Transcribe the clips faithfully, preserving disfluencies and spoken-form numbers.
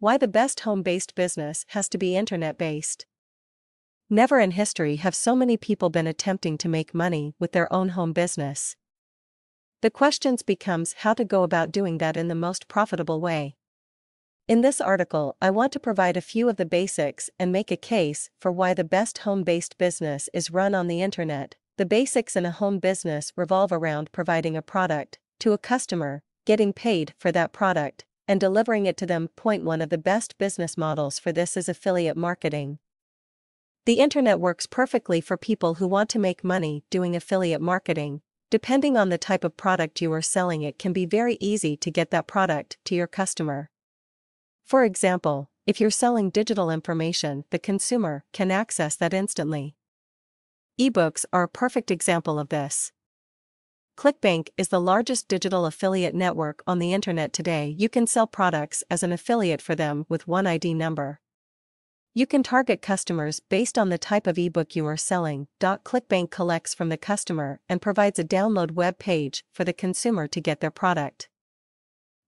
Why the best home-based business has to be internet-based. Never in history have so many people been attempting to make money with their own home business. The question becomes how to go about doing that in the most profitable way. In this article, I want to provide a few of the basics and make a case for why the best home-based business is run on the internet. The basics in a home business revolve around providing a product to a customer, getting paid for that product, and delivering it to them. Point one of the best business models for this is affiliate marketing. The internet works perfectly for people who want to make money doing affiliate marketing. Depending on the type of product you are selling, it can be very easy to get that product to your customer. For example, if you're selling digital information, the consumer can access that instantly. Ebooks are a perfect example of this. Clickbank is the largest digital affiliate network on the internet today. You can sell products as an affiliate for them with one I D number. You can target customers based on the type of ebook you are selling. Clickbank collects from the customer and provides a download web page for the consumer to get their product.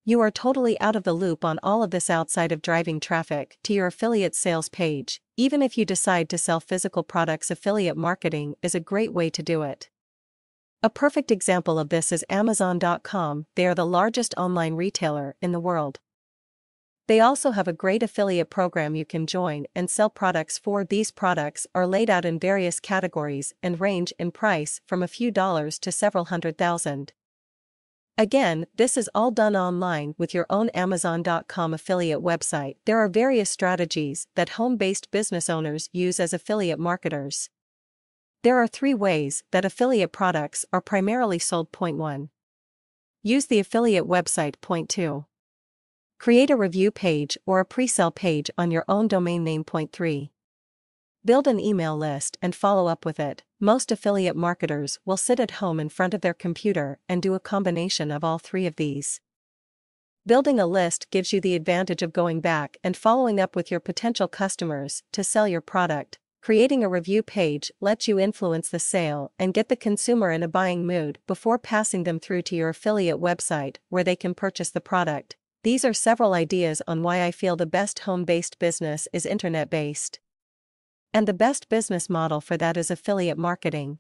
You are totally out of the loop on all of this outside of driving traffic to your affiliate sales page. Even if you decide to sell physical products, affiliate marketing is a great way to do it. A perfect example of this is Amazon dot com. They are the largest online retailer in the world. They also have a great affiliate program you can join and sell products for. These products are laid out in various categories and range in price from a few dollars to several hundred thousand. Again, this is all done online with your own Amazon dot com affiliate website. There are various strategies that home-based business owners use as affiliate marketers. There are three ways that affiliate products are primarily sold. Point one. Use the affiliate website. Point two. Create a review page or a pre-sale page on your own domain name. Point three. Build an email list and follow up with it. Most affiliate marketers will sit at home in front of their computer and do a combination of all three of these. Building a list gives you the advantage of going back and following up with your potential customers to sell your product. Creating a review page lets you influence the sale and get the consumer in a buying mood before passing them through to your affiliate website where they can purchase the product. These are several ideas on why I feel the best home-based business is internet-based. And the best business model for that is affiliate marketing.